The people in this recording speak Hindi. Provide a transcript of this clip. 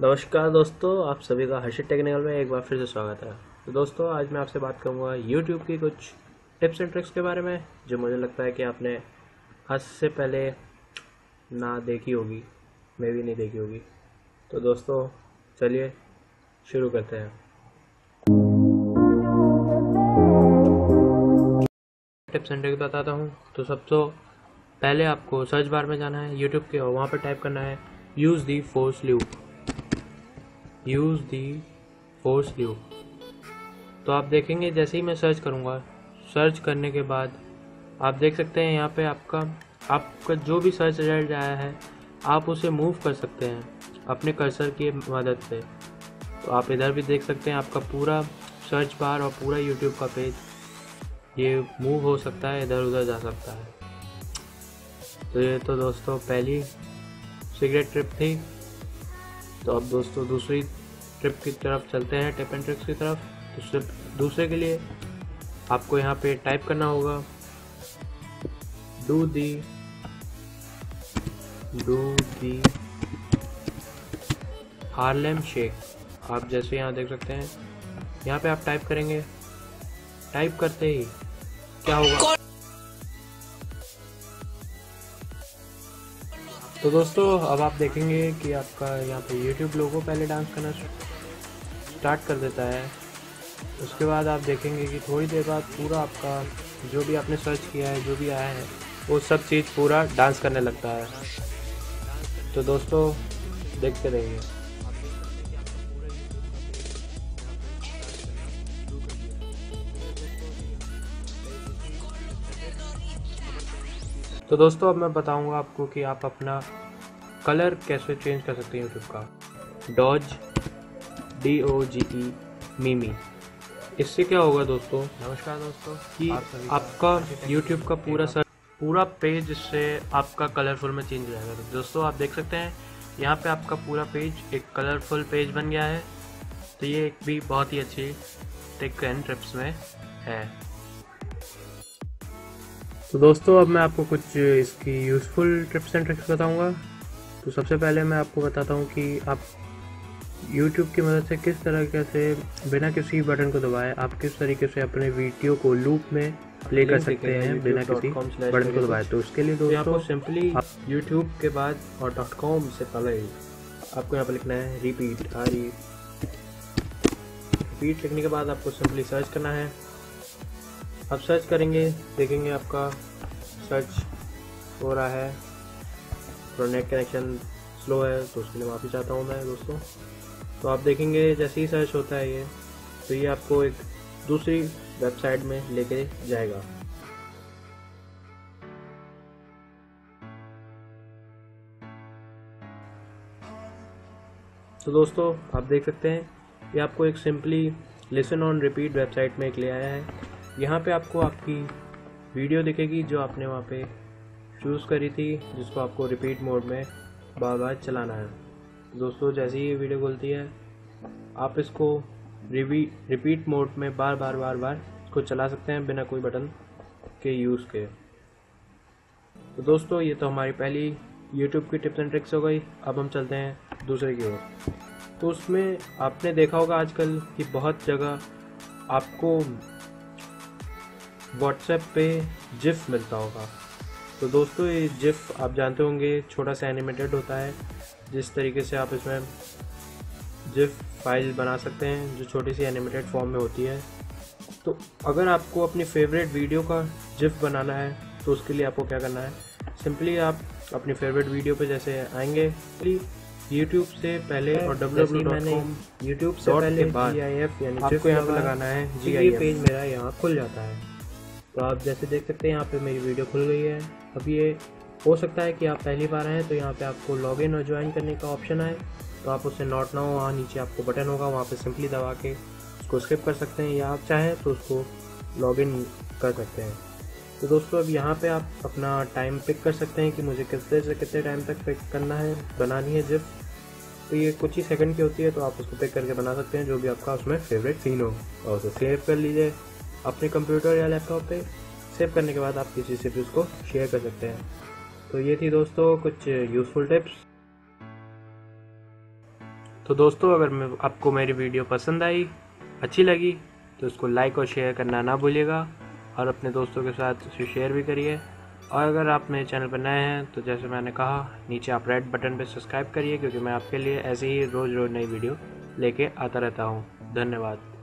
नमस्कार दोस्तों, आप सभी का हर्षित टेक्निकल में एक बार फिर से स्वागत है। तो दोस्तों, आज मैं आपसे बात करूंगा YouTube की कुछ टिप्स एंड ट्रिक्स के बारे में, जो मुझे लगता है कि आपने आज से पहले ना देखी होगी, मैं भी नहीं देखी होगी। तो दोस्तों चलिए शुरू करते हैं। टिप्स एंड ट्रिक्स बताता हूँ। तो सबसे पहले आपको सर्च बार में जाना है यूट्यूब के, और वहाँ पर टाइप करना है यूज़ दी फोर्स ल्यूप। तो आप देखेंगे, जैसे ही मैं सर्च करूँगा, सर्च करने के बाद आप देख सकते हैं यहाँ पे आपका जो भी सर्च रिजल्ट आया है आप उसे मूव कर सकते हैं अपने कर्सर की मदद से। तो आप इधर भी देख सकते हैं, आपका पूरा सर्च बार और पूरा यूट्यूब का पेज ये मूव हो सकता है, इधर उधर जा सकता है। तो ये तो दोस्तों पहली सीक्रेट ट्रिप थी। तो अब दोस्तों दूसरी ट्रिप की तरफ चलते हैं, टिप एंड ट्रिक्स की तरफ। तो सिर्फ दूसरे के लिए आपको यहाँ पे टाइप करना होगा डू दी हार्लेम शेक। आप जैसे यहाँ देख सकते हैं, यहाँ पे आप टाइप करेंगे, टाइप करते ही क्या होगा। तो दोस्तों अब आप देखेंगे कि आपका यहाँ पे YouTube लोगो पहले डांस करना स्टार्ट कर देता है। उसके बाद आप देखेंगे कि थोड़ी देर बाद पूरा आपका जो भी आपने सर्च किया है, जो भी आया है, वो सब चीज़ पूरा डांस करने लगता है। तो दोस्तों देखते रहिए। तो दोस्तों अब मैं बताऊंगा आपको कि आप अपना कलर कैसे चेंज कर सकते हैं यूट्यूब का। DOGE मीमी, इससे क्या होगा दोस्तों? नमस्कार दोस्तों, कि आपका यूट्यूब का पूरा पेज इससे आपका कलरफुल में चेंज हो जाएगा। दोस्तों आप देख सकते हैं, यहाँ पे आपका पूरा पेज एक कलरफुल पेज बन गया है। तो ये एक भी बहुत ही अच्छी टिप एंड ट्रिप्स में है। तो दोस्तों अब मैं आपको कुछ इसकी यूज़फुल टिप्स एंड ट्रिक्स बताऊंगा। तो सबसे पहले मैं आपको बताता हूं कि आप YouTube की मदद से किस तरीके से बिना किसी बटन को दबाए आप किस तरीके से अपने वीडियो को लूप में प्ले कर सकते हैं बिना किसी बटन को दबाए। तो उसके लिए दोस्तों सिंपली यूट्यूब के बाद और .com से पहले आपको यहाँ पर लिखना है रिपीट। लिखने के बाद आपको सिंपली सर्च करना है। आप सर्च करेंगे, देखेंगे आपका सर्च हो रहा है। थोड़ा नेट कनेक्शन स्लो है तो उसके लिए माफ़ी चाहता हूँ मैं दोस्तों। तो आप देखेंगे जैसे ही सर्च होता है ये, तो ये आपको एक दूसरी वेबसाइट में लेके जाएगा। तो दोस्तों आप देख सकते हैं ये आपको एक simply listen on repeat website में एक ले आया है। यहाँ पे आपको आपकी वीडियो दिखेगी जो आपने वहाँ पे चूज़ करी थी, जिसको आपको रिपीट मोड में बार बार चलाना है। दोस्तों जैसे ही ये वीडियो खुलती है आप इसको रिपीट मोड में बार बार इसको चला सकते हैं बिना कोई बटन के यूज़ के। तो दोस्तों ये तो हमारी पहली YouTube की टिप्स एंड ट्रिक्स हो गई। अब हम चलते हैं दूसरे की ओर। तो उसमें आपने देखा होगा आजकल कि बहुत जगह आपको व्हाट्सएप पे जिफ मिलता होगा। तो दोस्तों ये जिफ आप जानते होंगे, छोटा सा एनिमेटेड होता है। जिस तरीके से आप इसमें जिफ फाइल बना सकते हैं जो छोटी सी एनिमेटेड फॉर्म में होती है। तो अगर आपको अपनी फेवरेट वीडियो का जिफ बनाना है तो उसके लिए आपको क्या करना है, सिंपली आप अपनी फेवरेट वीडियो पे जैसे आएंगे यूट्यूब से पहले और www.com यूट्यूब से पहले GIF यानी आपको यहाँ पर लगाना है GIF। पेज मेरा यहाँ खुल जाता है। तो आप जैसे देख सकते हैं यहाँ पे मेरी वीडियो खुल गई है। अब ये हो सकता है कि आप पहली बार आएँ तो यहाँ पे आपको लॉगिन और ज्वाइन करने का ऑप्शन आए, तो आप उससे नॉट नाउ वहाँ नीचे आपको बटन होगा, वहाँ पे सिंपली दबा के उसको स्किप कर सकते हैं, या आप चाहें तो उसको लॉगिन कर सकते हैं। तो दोस्तों अब यहाँ पर आप अपना टाइम पिक कर सकते हैं कि मुझे कितने से कितने टाइम तक पिक करना है, बनानी है जिफ। तो ये कुछ ही सेकंड की होती है, तो आप उसको पिक करके बना सकते हैं जो भी आपका उसमें फेवरेट सीन हो, और उसे सेव कर लीजिए अपने कंप्यूटर या लैपटॉप पे। सेव करने के बाद आप किसी से भी उसको शेयर कर सकते हैं। तो ये थी दोस्तों कुछ यूज़फुल टिप्स। तो दोस्तों, अगर आपको मेरी वीडियो पसंद आई, अच्छी लगी तो उसको लाइक और शेयर करना ना भूलिएगा और अपने दोस्तों के साथ उसे शेयर भी करिए। और अगर आप मेरे चैनल पर नए हैं तो जैसे मैंने कहा, नीचे आप रेड बटन पर सब्सक्राइब करिए, क्योंकि मैं आपके लिए ऐसे ही रोज़ नई वीडियो लेके आता रहता हूँ। धन्यवाद।